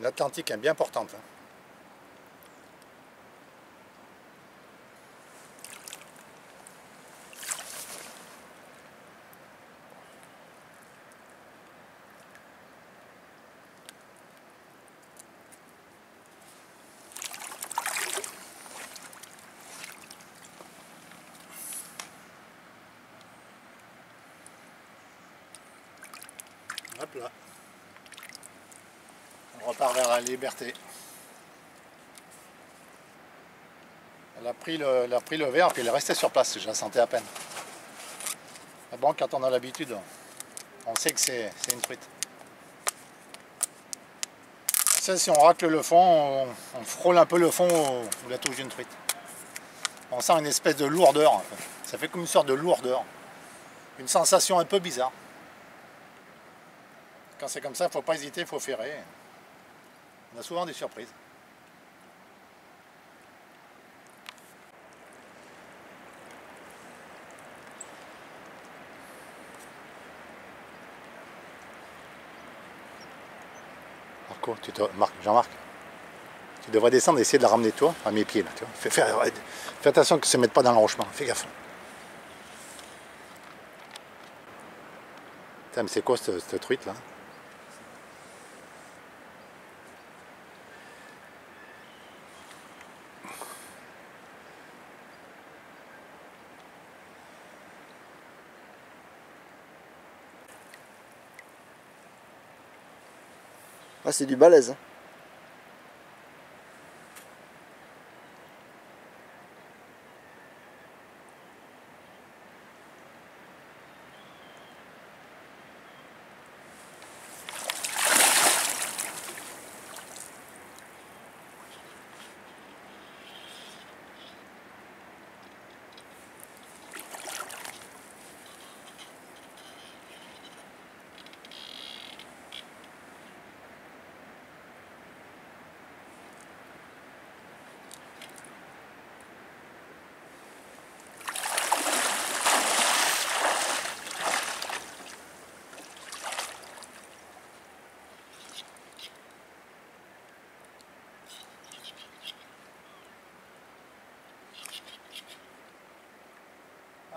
l'Atlantique est bien portante. Hop là, on repart vers la liberté. Elle a pris le verre puis elle est restée sur place, je la sentais à peine. Ah bon, quand on a l'habitude, on sait que c'est une truite. Ça, si on racle le fond, on frôle un peu le fond ou la touche d'une truite. On sent une espèce de lourdeur, en fait. Ça fait comme une sorte de lourdeur. Une sensation un peu bizarre. Quand c'est comme ça, il ne faut pas hésiter, il faut ferrer. On a souvent des surprises. Marco, Jean-Marc, tu devrais descendre et essayer de la ramener toi, à mes pieds. Là, tu vois. Fais attention qu'elle ne se mette pas dans l'enrochement, fais gaffe. Putain, mais c'est quoi cette truite là? Ah, c'est du balèze.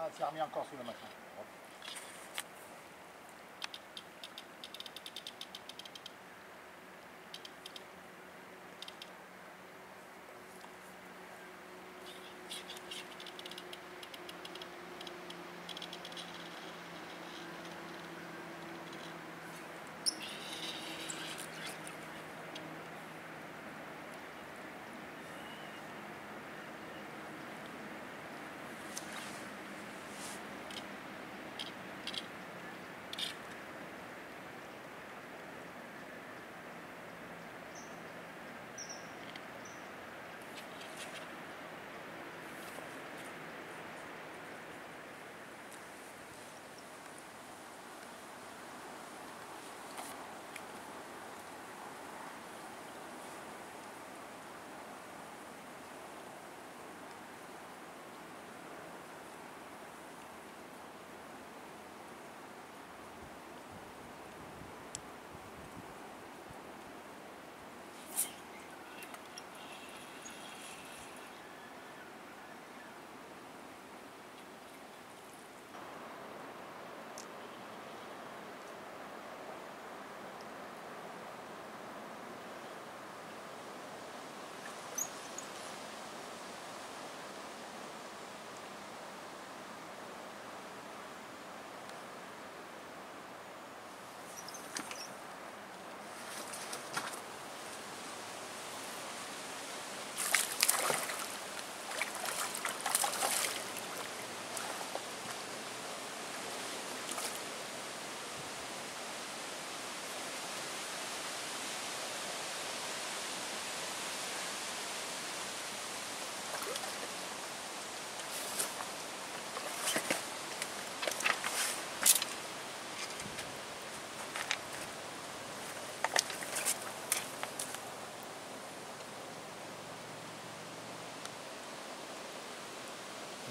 Ah, c'est remis encore sous le machin.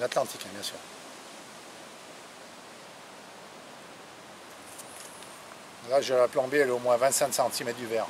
L'Atlantique, bien sûr. Là, j'ai la plombée, elle est au moins 25 cm du verre.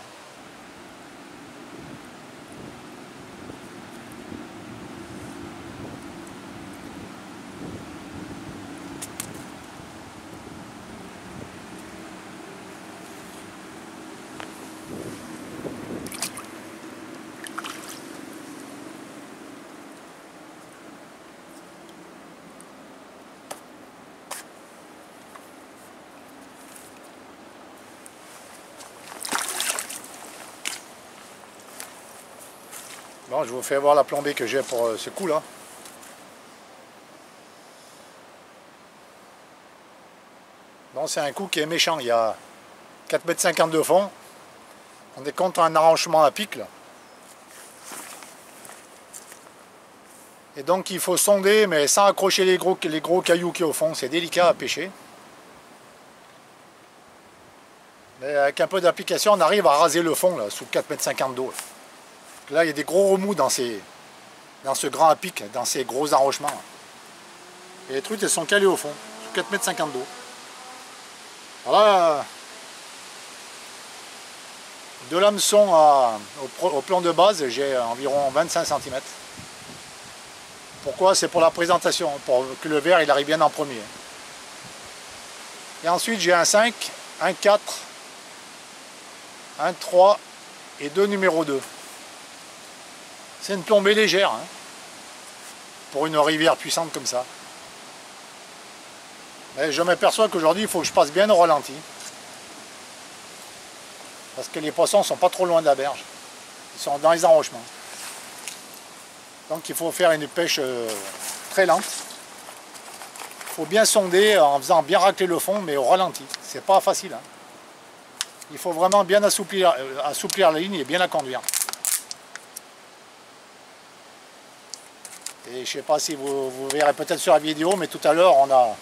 Bon, je vous fais voir la plombée que j'ai pour ce coup là. Bon, c'est un coup qui est méchant, il y a 4,50 m de fond. On est contre un arrangement à pic là. Et donc il faut sonder mais sans accrocher les gros cailloux qui au fond, c'est délicat à pêcher. Mais avec un peu d'application, on arrive à raser le fond là, sous 4,50 m d'eau. Là il y a des gros remous dans ce grand à pic, dans ces gros arrochements. Et les truites elles sont calées au fond, sous 4,50 m d'eau. Voilà. De l'hameçon au plan de base, j'ai environ 25 cm. Pourquoi? C'est pour la présentation, pour que le verre il arrive bien en premier. Et ensuite j'ai un 5, un 4, un 3 et deux numéros 2. C'est une plombée légère, hein, pour une rivière puissante comme ça. Mais je m'aperçois qu'aujourd'hui il faut que je passe bien au ralenti. Parce que les poissons ne sont pas trop loin de la berge. Ils sont dans les enrochements. Donc il faut faire une pêche très lente. Il faut bien sonder en faisant bien racler le fond, mais au ralenti. C'est pas facile, hein. Il faut vraiment bien assouplir la ligne et bien la conduire. Et je ne sais pas si vous verrez peut-être sur la vidéo, mais tout à l'heure on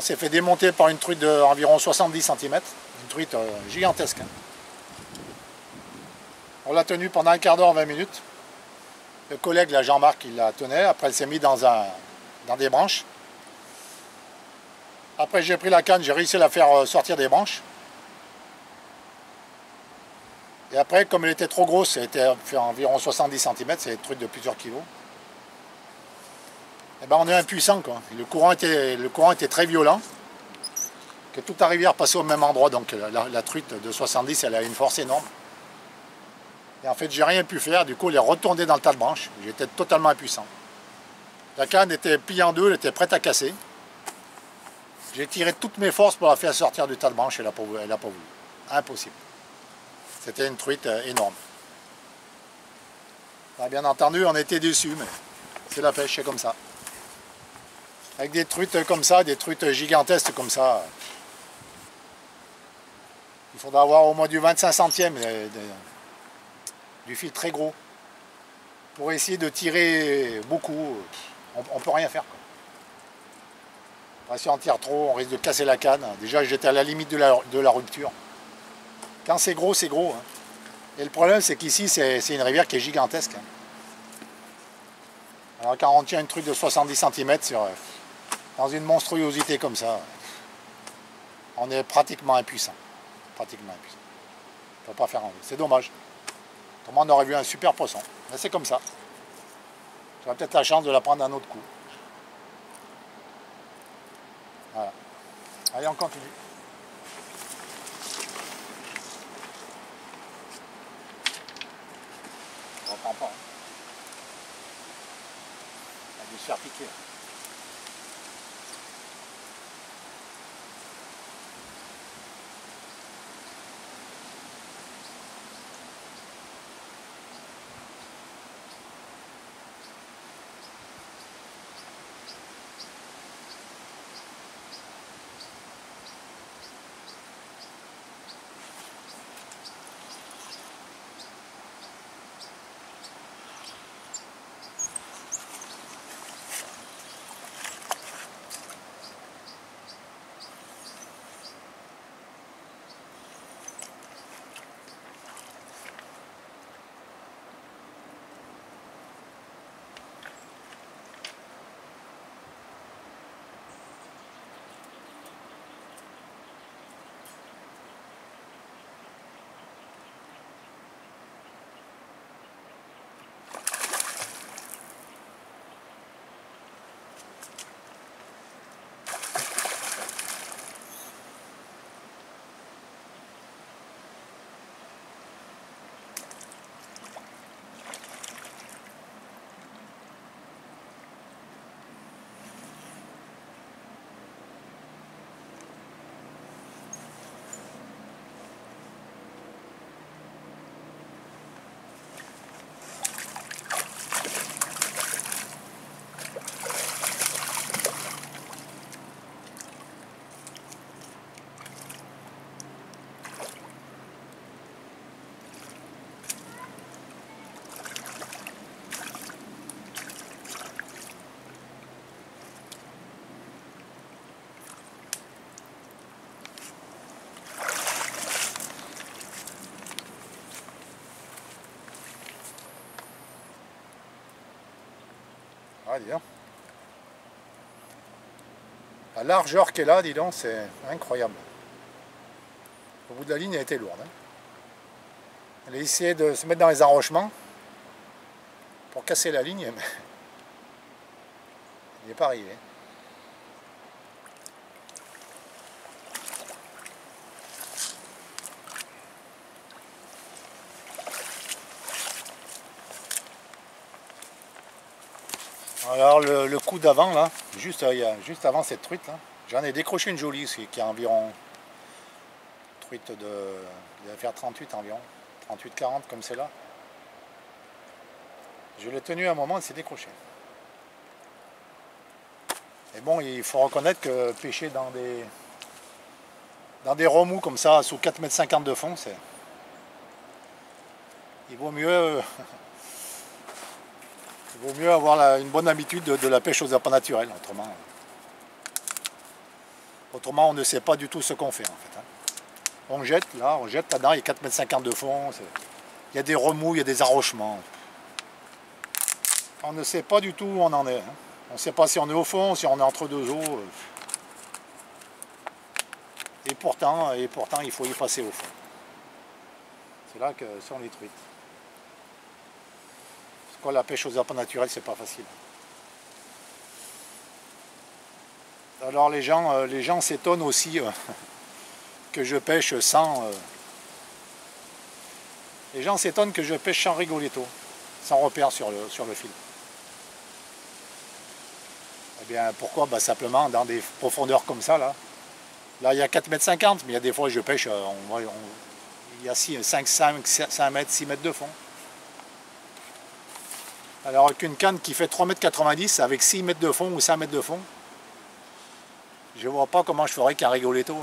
s'est fait démonter par une truite d'environ 70 cm, une truite gigantesque. On l'a tenue pendant un quart d'heure, 20 minutes. Le collègue, là, Jean-Marc, il la tenait. Après, elle s'est mise dans des branches. Après, j'ai pris la canne, j'ai réussi à la faire sortir des branches. Et après, comme elle était trop grosse, c'était environ 70 cm, c'est des truites de plusieurs kilos. Eh ben on est impuissant quoi. Le courant était très violent, que toute la rivière passait au même endroit, donc la truite de 70 elle a une force énorme. Et en fait j'ai rien pu faire, du coup elle est retournée dans le tas de branches, j'étais totalement impuissant. La canne était pliée en deux, elle était prête à casser. J'ai tiré toutes mes forces pour la faire sortir du tas de branches, elle a pas voulu. Impossible. C'était une truite énorme. Alors, bien entendu on était déçus, mais c'est la pêche, c'est comme ça. Avec des truites comme ça, des truites gigantesques comme ça, il faudra avoir au moins du 25 centième du fil très gros. Pour essayer de tirer beaucoup, on ne peut rien faire. Quoi. Si on tire trop, on risque de casser la canne. Déjà j'étais à la limite de la rupture. Quand c'est gros, c'est gros. Hein. Et le problème c'est qu'ici c'est une rivière qui est gigantesque. Hein. Alors quand on tient une truite de 70 cm dans une monstruosité comme ça, on est pratiquement impuissant. Pratiquement impuissant. On ne peut pas faire un... C'est dommage. Autrement, on aurait vu un super poisson. Mais c'est comme ça. J'aurais peut-être la chance de la prendre un autre coup. Voilà. Allez, on continue. On ne reprend pas. Hein. Se faire piquer. Ah, dis donc. La largeur qu'elle a, dis donc, c'est incroyable. Au bout de la ligne, elle était lourde. Hein. Elle a essayé de se mettre dans les enrochements pour casser la ligne, mais elle n'est pas arrivée. Alors le coup d'avant là, juste avant cette truite là, j'en ai décroché une jolie qui a environ truite de, il va faire 38 environ, 38-40 comme celle-là. Je l'ai tenue à un moment, elle s'est décrochée. Et bon, il faut reconnaître que pêcher dans des remous comme ça, sous 4,50 m de fond, c'est, il vaut mieux. Il vaut mieux avoir une bonne habitude de la pêche aux appâts naturels, autrement on ne sait pas du tout ce qu'on fait en fait. Hein. On jette, là, on jette là-dedans, il y a 4,50 m de fond, il y a des remous, il y a des enrochements. On ne sait pas du tout où on en est. Hein. On ne sait pas si on est au fond, si on est entre deux eaux. Et pourtant il faut y passer au fond. C'est là que sont les truites. La pêche aux appâts naturels, c'est pas facile. Alors les gens s'étonnent aussi que je pêche sans les gens s'étonnent que je pêche sans rigoletto, sans repère sur le fil. Eh bien pourquoi? Bah, simplement dans des profondeurs comme ça là il y a 4,50 m, mais il y a des fois je pêche il y a 5 m, 6 m de fond. Alors qu'une canne qui fait 3,90 m avec 6 m de fond ou 5 m de fond, je vois pas comment je ferais qu'un rigoletto.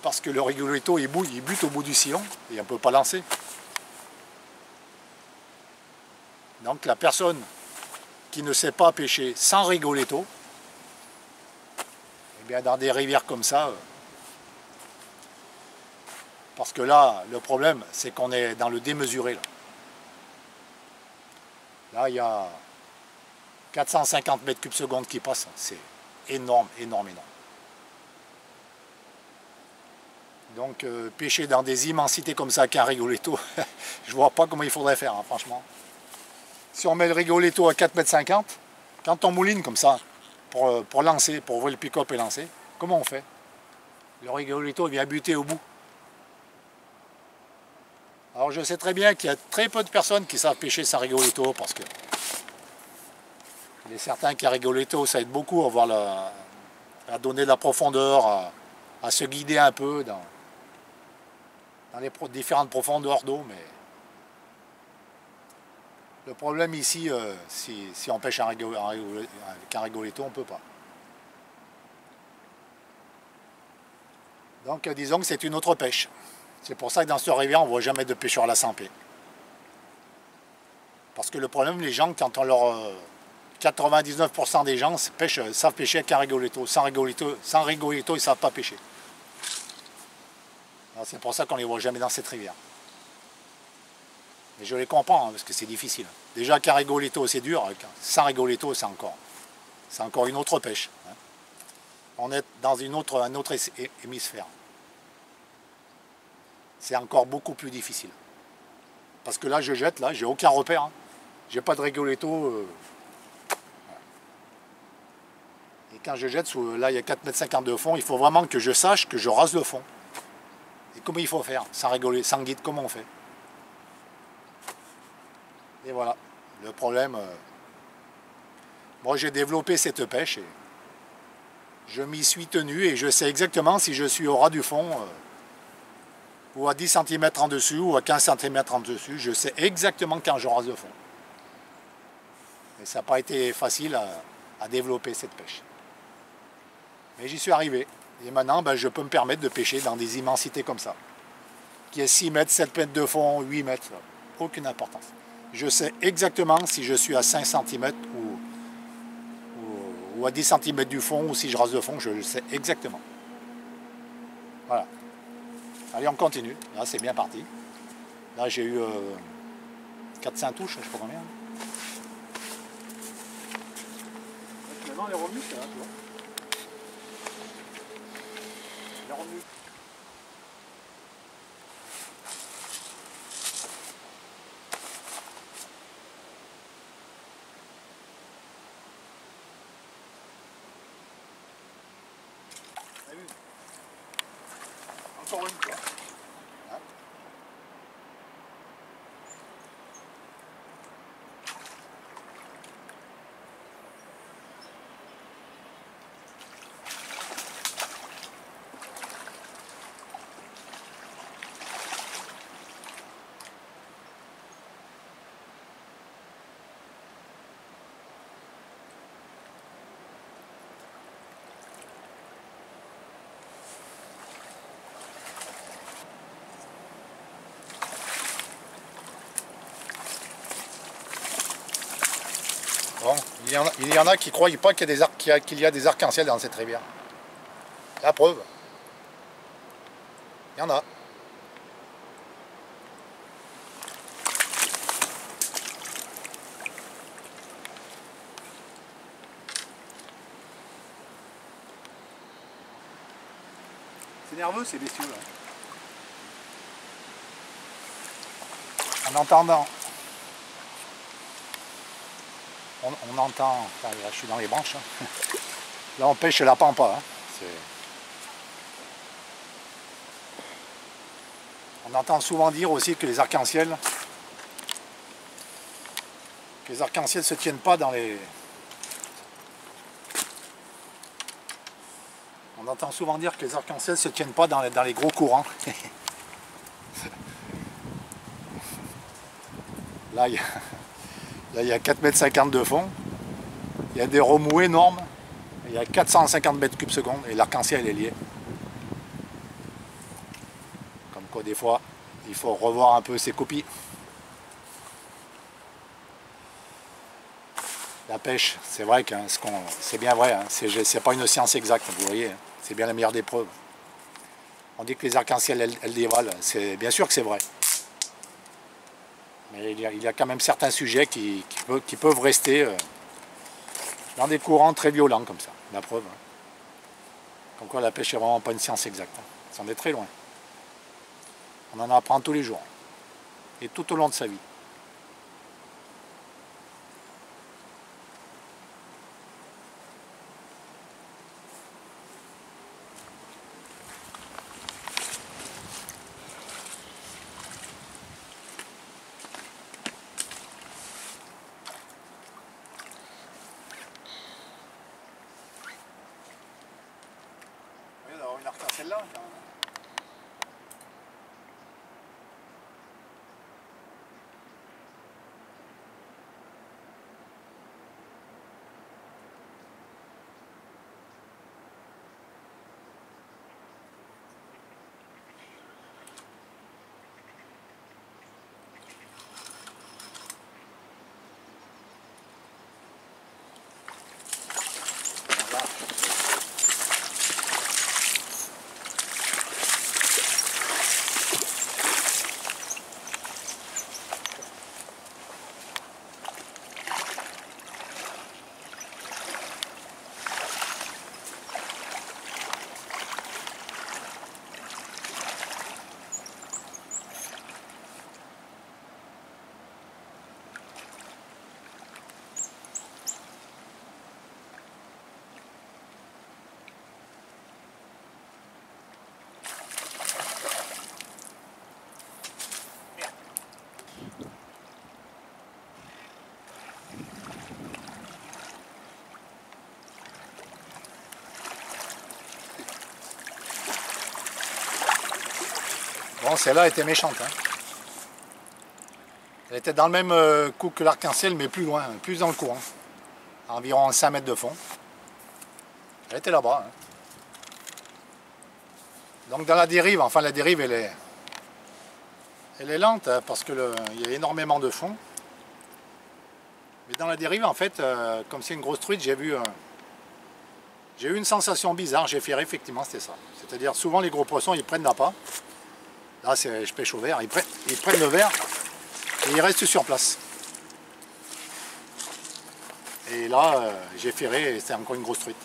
Parce que le rigoletto, il bute au bout du sillon et on peut pas lancer. Donc la personne qui ne sait pas pêcher sans rigoletto, eh bien dans des rivières comme ça, parce que là, le problème, c'est qu'on est dans le démesuré là. Là, il y a 450 m3/seconde qui passent. C'est énorme, énorme, énorme. Donc, pêcher dans des immensités comme ça avec un rigoletto, je vois pas comment il faudrait faire, hein, franchement. Si on met le rigoletto à 4,50 m, quand on mouline comme ça, pour lancer, pour ouvrir le pick-up et lancer, comment on fait? Le rigoletto vient buter au bout. Alors je sais très bien qu'il y a très peu de personnes qui savent pêcher sans rigoletto, parce que il est certain qu'un rigoletto ça aide beaucoup à, à donner de la profondeur, à se guider un peu dans les différentes profondeurs d'eau, mais le problème ici, si on pêche avec un rigoletto, on ne peut pas. Donc disons que c'est une autre pêche. C'est pour ça que dans ce rivière, on ne voit jamais de pêcheurs à la sans-pé. Parce que le problème, les gens, quand on leur... 99% des gens savent pêcher avec un rigoletto. Sans rigoletto, ils ne savent pas pêcher. C'est pour ça qu'on ne les voit jamais dans cette rivière. Mais je les comprends, hein, parce que c'est difficile. Déjà qu'un rigoletto, c'est dur. Sans rigoletto, c'est encore une autre pêche. Hein. On est dans un autre hémisphère. C'est encore beaucoup plus difficile. Parce que là, je jette, là, j'ai aucun repère. Hein. J'ai pas de rigoletto. Voilà. Et quand je jette, là, il y a 4,50 m de fond, il faut vraiment que je sache que je rase le fond. Et comment il faut faire? Sans rigoler, sans guide, comment on fait? Et voilà. Le problème... Moi, j'ai développé cette pêche et je m'y suis tenu et je sais exactement si je suis au ras du fond... ou à 10 cm en dessus, ou à 15 cm en dessus, je sais exactement quand je rase le fond. Et ça n'a pas été facile à développer cette pêche. Mais j'y suis arrivé. Et maintenant, ben, je peux me permettre de pêcher dans des immensités comme ça. Qui est 6 mètres, 7 mètres de fond, 8 mètres, aucune importance. Je sais exactement si je suis à 5 cm ou à 10 cm du fond, ou si je rase le fond, je le sais exactement. Voilà. Allez, on continue. Là, c'est bien parti. Là, j'ai eu 4-5 touches, je ne sais pas combien. non, les revenus, c'est là, tu vois. Les revenus. Salut. Encore une fois. Bon, il y en a qui ne croient pas qu'il y a des arcs-en-ciel dans cette rivière. La preuve. Il y en a. C'est nerveux ces bestiaux là. En entendant. On entend, là, je suis dans les branches, hein. Là on pêche la pampa, hein. On entend souvent dire aussi que les arcs-en-ciel se tiennent pas dans les... On entend souvent dire que les arcs-en-ciel se tiennent pas dans les gros courants. Là il y a... Là, il y a 4,50 m de fond, il y a des remous énormes, il y a 450 m3/seconde et l'arc-en-ciel est lié. Comme quoi, des fois, il faut revoir un peu ses copies. La pêche, c'est vrai que c'est bien vrai, hein, c'est pas une science exacte, vous voyez, hein, c'est bien la meilleure des preuves. On dit que les arcs-en-ciel, elles dévalent, c'est bien sûr que c'est vrai. Mais il y a quand même certains sujets qui peuvent rester dans des courants très violents comme ça, la preuve. Comme quoi la pêche n'est vraiment pas une science exacte, on est très loin. On en apprend tous les jours, et tout au long de sa vie. Celle-là, bon, celle-là était méchante, hein. Elle était dans le même coup que l'arc-en-ciel, mais plus loin, plus dans le courant, à environ 5 mètres de fond. Elle était là-bas, hein. Donc dans la dérive, enfin la dérive elle est lente, hein, parce qu'il y a énormément de fond. Mais dans la dérive, en fait, comme c'est une grosse truite, j'ai eu une sensation bizarre, j'ai fait effectivement, c'était ça. C'est-à-dire souvent les gros poissons, ils prennent l'appât. Là, je pêche au verre, ils prennent le verre et ils restent sur place. Et là, j'ai ferré et c'est encore une grosse truite.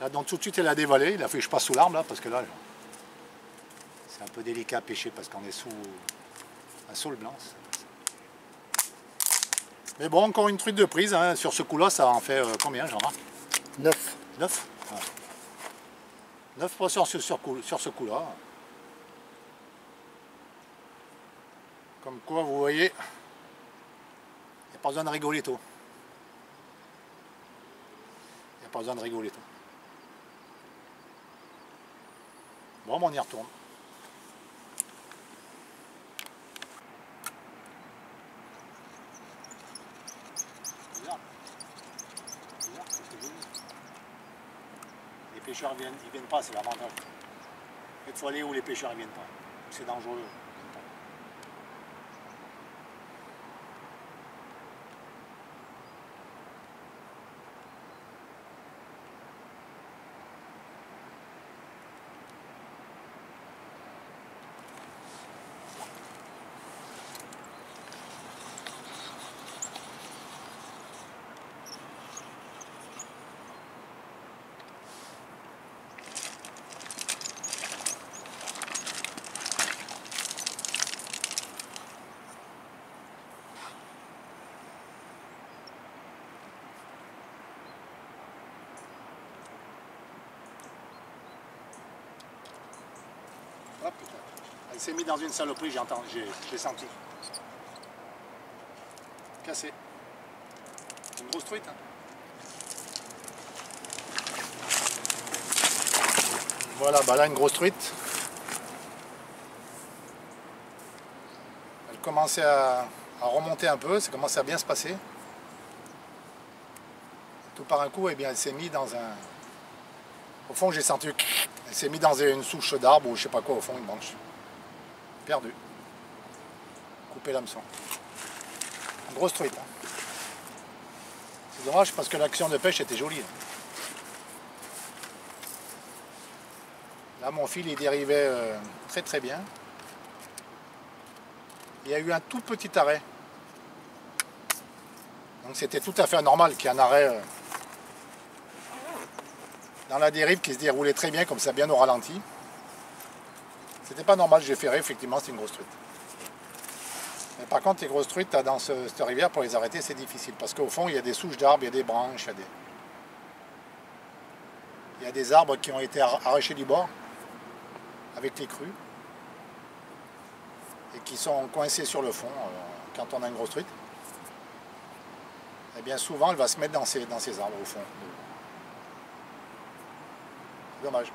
Là, donc tout de suite, elle a dévalé. Il a fallu que je passe sous l'arbre, là, parce que là, c'est un peu délicat à pêcher parce qu'on est sous un saule blanc. Mais bon, encore une truite de prise. Hein. Sur ce coup-là, ça en fait combien, Jean-Marc? 9. 9 ouais. 9% sur ce coup-là. Comme quoi, vous voyez, il n'y a pas besoin de rigoler tout. Il n'y a pas besoin de rigoler tout. Bon, on y retourne. Les pêcheurs ils viennent pas, c'est l'avantage. Il faut aller où les pêcheurs ne viennent pas. C'est dangereux. Oh, elle s'est mise dans une saloperie, j'ai senti. Cassé. Une grosse truite. Hein. Voilà, bah là une grosse truite. Elle commençait à remonter un peu, ça commençait à bien se passer. Tout par un coup, eh bien, elle s'est mise dans un... Au fond, j'ai senti... Elle s'est mise dans une souche d'arbre ou je sais pas quoi, au fond, une branche. Perdu. Coupé l'hameçon. Une grosse truite. Hein. C'est dommage parce que l'action de pêche était jolie. Là, mon fil, il dérivait très très bien. Il y a eu un tout petit arrêt. Donc c'était tout à fait normal qu'il y ait un arrêt... dans la dérive qui se déroulait très bien, comme ça, bien au ralenti. C'était pas normal, j'ai ferré, effectivement, c'est une grosse truite. Mais par contre, les grosses truites, dans cette rivière, pour les arrêter, c'est difficile. Parce qu'au fond, il y a des souches d'arbres, il y a des branches, il y a des arbres qui ont été arrachés du bord, avec les crues, et qui sont coincés sur le fond, quand on a une grosse truite. Et bien souvent, elle va se mettre dans ces arbres, au fond. Dommage.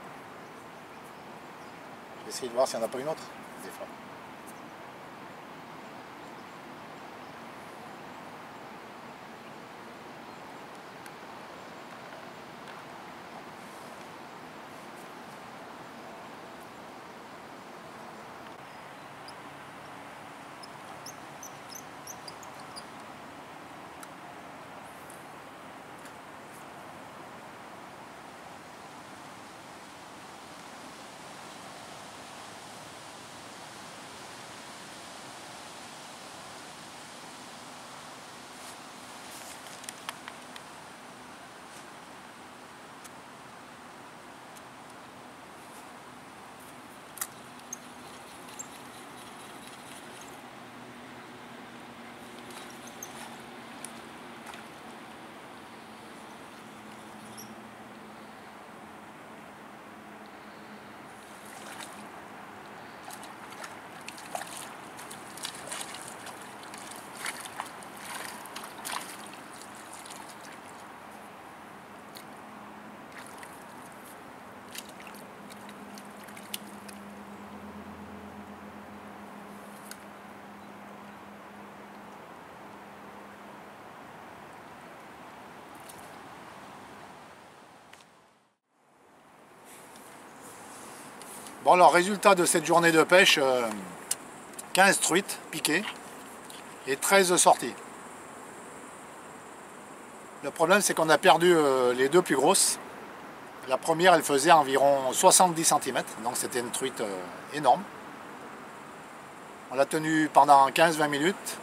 J'ai essayé de voir s'il n'y en a pas une autre, des fois. Bon alors, résultat de cette journée de pêche, 15 truites piquées et 13 sorties. Le problème c'est qu'on a perdu les deux plus grosses. La première elle faisait environ 70 cm, donc c'était une truite énorme. On l'a tenue pendant 15-20 minutes.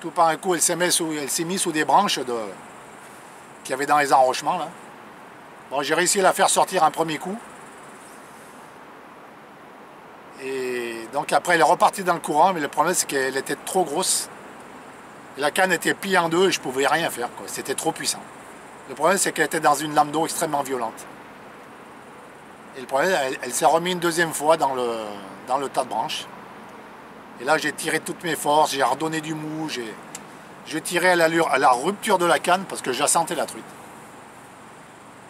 Tout par un coup, elle s'est mise sous des branches qu'il y avait dans les enrochements. Là. Bon, j'ai réussi à la faire sortir un premier coup. Et donc après, elle est repartie dans le courant, mais le problème, c'est qu'elle était trop grosse. La canne était pliée en deux et je ne pouvais rien faire. C'était trop puissant. Le problème, c'est qu'elle était dans une lame d'eau extrêmement violente. Et le problème, elle s'est remise une deuxième fois dans le tas de branches. Et là, j'ai tiré toutes mes forces, j'ai redonné du mou, j'ai tiré à la rupture de la canne parce que je la sentais, la truite.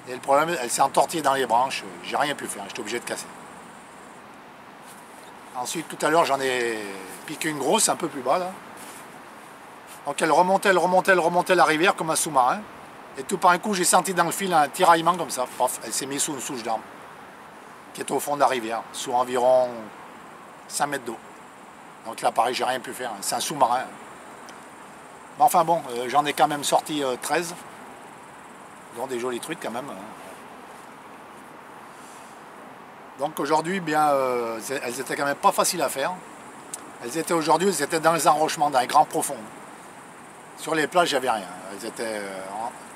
Et le problème, elle s'est entortillée dans les branches, j'ai rien pu faire, j'étais obligé de casser. Ensuite, tout à l'heure, j'en ai piqué une grosse, un peu plus bas, là. Donc elle remontait la rivière comme un sous-marin. Et tout par un coup, j'ai senti dans le fil un tiraillement comme ça. Paf, elle s'est mise sous une souche d'arbre qui est au fond de la rivière, sous environ 5 mètres d'eau. Donc là, pareil, j'ai rien pu faire. C'est un sous-marin. Mais enfin bon, j'en ai quand même sorti 13. Dont des jolies truites quand même. Donc aujourd'hui, elles étaient quand même pas faciles à faire. Elles étaient dans les enrochements, dans les grands profonds. Sur les plages, il n'y avait rien. Elles étaient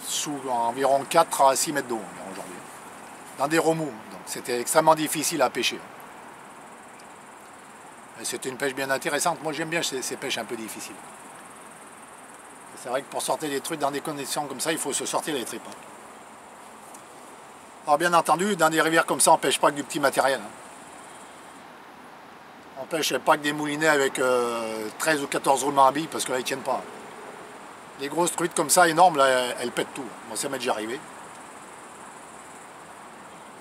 sous environ 4 à 6 mètres d'eau aujourd'hui. Dans des remous. Donc c'était extrêmement difficile à pêcher. C'était une pêche bien intéressante. Moi, j'aime bien ces pêches un peu difficiles. C'est vrai que pour sortir les truites dans des conditions comme ça, il faut se sortir les tripes. Hein. Alors, bien entendu, dans des rivières comme ça, on ne pêche pas que du petit matériel. Hein. On ne pêche pas que des moulinets avec 13 ou 14 roulements à billes, parce que là, ils ne tiennent pas. Les grosses truites comme ça, énormes, là, elles pètent tout. Moi, ça m'est déjà arrivé.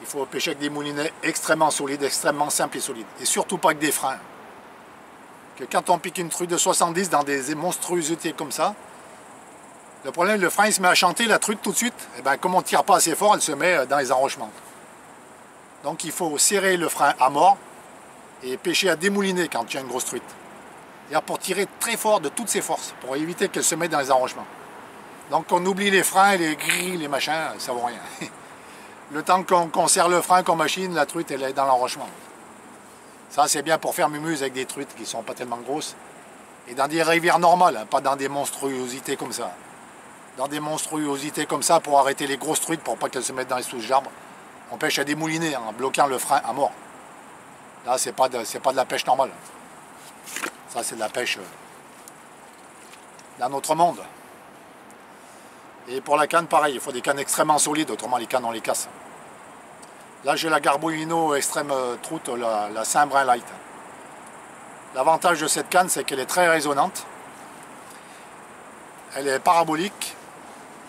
Il faut pêcher avec des moulinets extrêmement solides, extrêmement simples et solides. Et surtout pas avec des freins. Que quand on pique une truite de 70 dans des monstruosités comme ça, le problème, le frein, il se met à chanter, la truite tout de suite, et ben, comme on ne tire pas assez fort, elle se met dans les enrochements. Donc il faut serrer le frein à mort et pêcher à démouliner quand tu as une grosse truite. Et pour tirer très fort de toutes ses forces, pour éviter qu'elle se mette dans les enrochements. Donc on oublie les freins, les grilles, les machins, ça vaut rien. Le temps qu'on serre le frein, qu'on machine, la truite, elle est dans l'enrochement. Ça, c'est bien pour faire mumuse avec des truites qui ne sont pas tellement grosses. Et dans des rivières normales, hein, pas dans des monstruosités comme ça. Dans des monstruosités comme ça, pour arrêter les grosses truites, pour pas qu'elles se mettent dans les souches d'arbres, on pêche à démouliner, hein, en bloquant le frein à mort. Là, ce n'est pas de la pêche normale. Ça, c'est de la pêche d'un autre monde. Et pour la canne, pareil, il faut des cannes extrêmement solides, autrement les cannes, on les casse. Là, j'ai la Garbolino Extrême Trout, la Saint-Brin Light. L'avantage de cette canne, c'est qu'elle est très résonante. Elle est parabolique,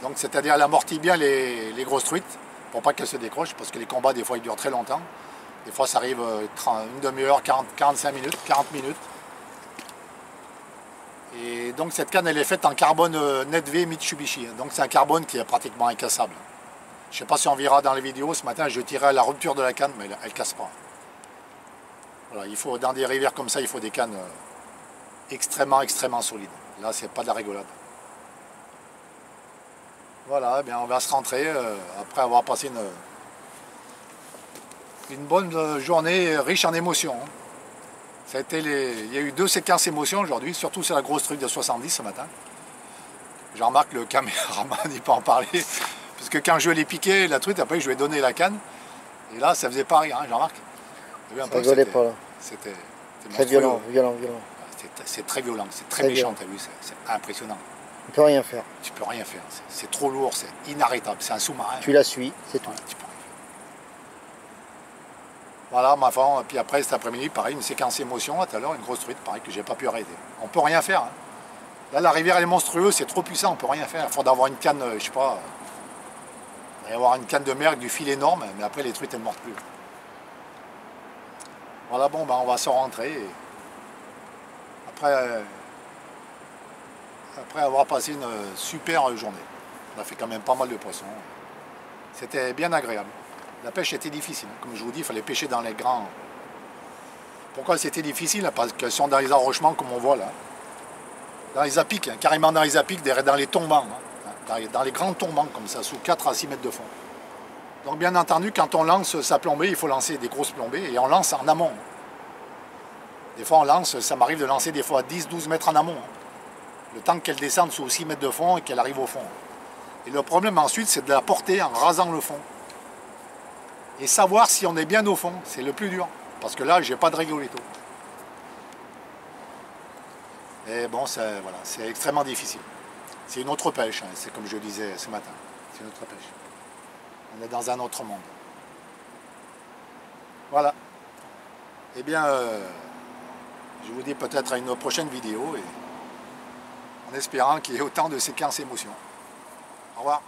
donc c'est-à-dire elle amortit bien les grosses truites, pour pas qu'elles se décrochent, parce que les combats, des fois, ils durent très longtemps. Des fois, ça arrive une demi-heure, 45 minutes, 40 minutes. Et donc cette canne, elle est faite en carbone NetV Mitsubishi. Donc c'est un carbone qui est pratiquement incassable. Je ne sais pas si on verra dans les vidéos, ce matin je tirais à la rupture de la canne, mais elle ne casse pas. Voilà, il faut, dans des rivières comme ça, il faut des cannes extrêmement solides. Là, c'est pas de la rigolade. Voilà, eh bien, on va se rentrer après avoir passé une bonne journée riche en émotions. Hein. Ça a été il y a eu 2 séquences émotions aujourd'hui, surtout sur la grosse truite de 70 ce matin. J'en remarque le caméraman, il peut en parler. Parce que quand je l'ai piqué, la truite, après je lui ai donné la canne. Et là, ça faisait pas rire, hein, Jean-Marc. Ça rigolait pas, là. C'était très violent, violent. C'est très violent, c'est très méchant, t'as vu, c'est impressionnant. Tu peux rien faire. Tu peux rien faire, c'est trop lourd, c'est inarrêtable, c'est un sous-marin. Tu la suis, c'est tout. Ouais, tu peux rien faire. Voilà, ma femme, puis après cet après-midi, pareil, une séquence émotion, à tout à l'heure, une grosse truite, pareil, que j'ai pas pu arrêter. On peut rien faire. Hein. Là, la rivière, elle est monstrueuse, c'est trop puissant, on peut rien faire. Il faut d'avoir une canne, je sais pas. Il va y avoir une canne de mer avec du fil énorme, mais après les truites elles ne mordent plus. Voilà, bon, ben, on va se rentrer. Et après avoir passé une super journée. On a fait quand même pas mal de poissons. C'était bien agréable. La pêche était difficile. Comme je vous dis, il fallait pêcher dans les grands. Pourquoi c'était difficile? Parce qu'elles sont dans les enrochements comme on voit là. Dans les apics, hein, carrément dans les apics, dans les tombants. Hein. Dans les grands tombants comme ça, sous 4 à 6 mètres de fond. Donc bien entendu, quand on lance sa plombée, il faut lancer des grosses plombées et on lance en amont. Des fois on lance, ça m'arrive de lancer des fois 10-12 mètres en amont. le temps qu'elle descende sous 6 mètres de fond et qu'elle arrive au fond. Et le problème ensuite, c'est de la porter en rasant le fond. Et savoir si on est bien au fond, c'est le plus dur. Parce que là, j'ai pas de rigoletto. Et bon, c'est voilà, extrêmement difficile. C'est une autre pêche, hein, c'est comme je disais ce matin. C'est une autre pêche. On est dans un autre monde. Voilà. Eh bien, je vous dis peut-être à une prochaine vidéo, et en espérant qu'il y ait autant de séquences émotions. Au revoir.